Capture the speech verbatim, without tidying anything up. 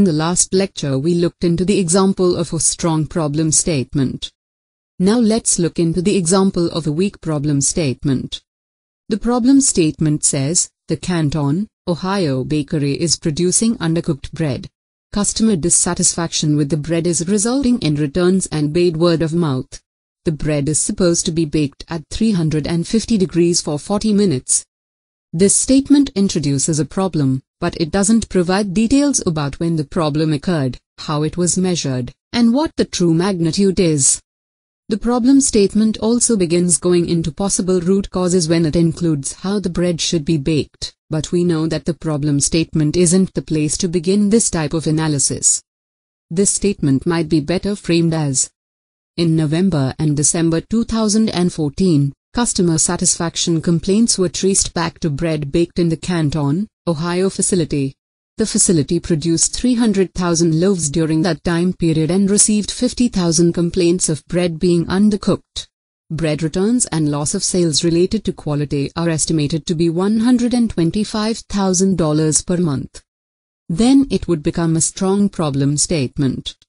In the last lecture we looked into the example of a strong problem statement. Now let's look into the example of a weak problem statement. The problem statement says, the Canton, Ohio bakery is producing undercooked bread. Customer dissatisfaction with the bread is resulting in returns and bad word of mouth. The bread is supposed to be baked at three hundred fifty degrees for forty minutes. This statement introduces a problem, but it doesn't provide details about when the problem occurred, how it was measured, and what the true magnitude is. The problem statement also begins going into possible root causes when it includes how the bread should be baked, but we know that the problem statement isn't the place to begin this type of analysis. This statement might be better framed as, in November and December two thousand fourteen, customer satisfaction complaints were traced back to bread baked in the Canton, Ohio facility. The facility produced three hundred thousand loaves during that time period and received fifty thousand complaints of bread being undercooked. Bread returns and loss of sales related to quality are estimated to be one hundred twenty-five thousand dollars per month. Then it would become a strong problem statement.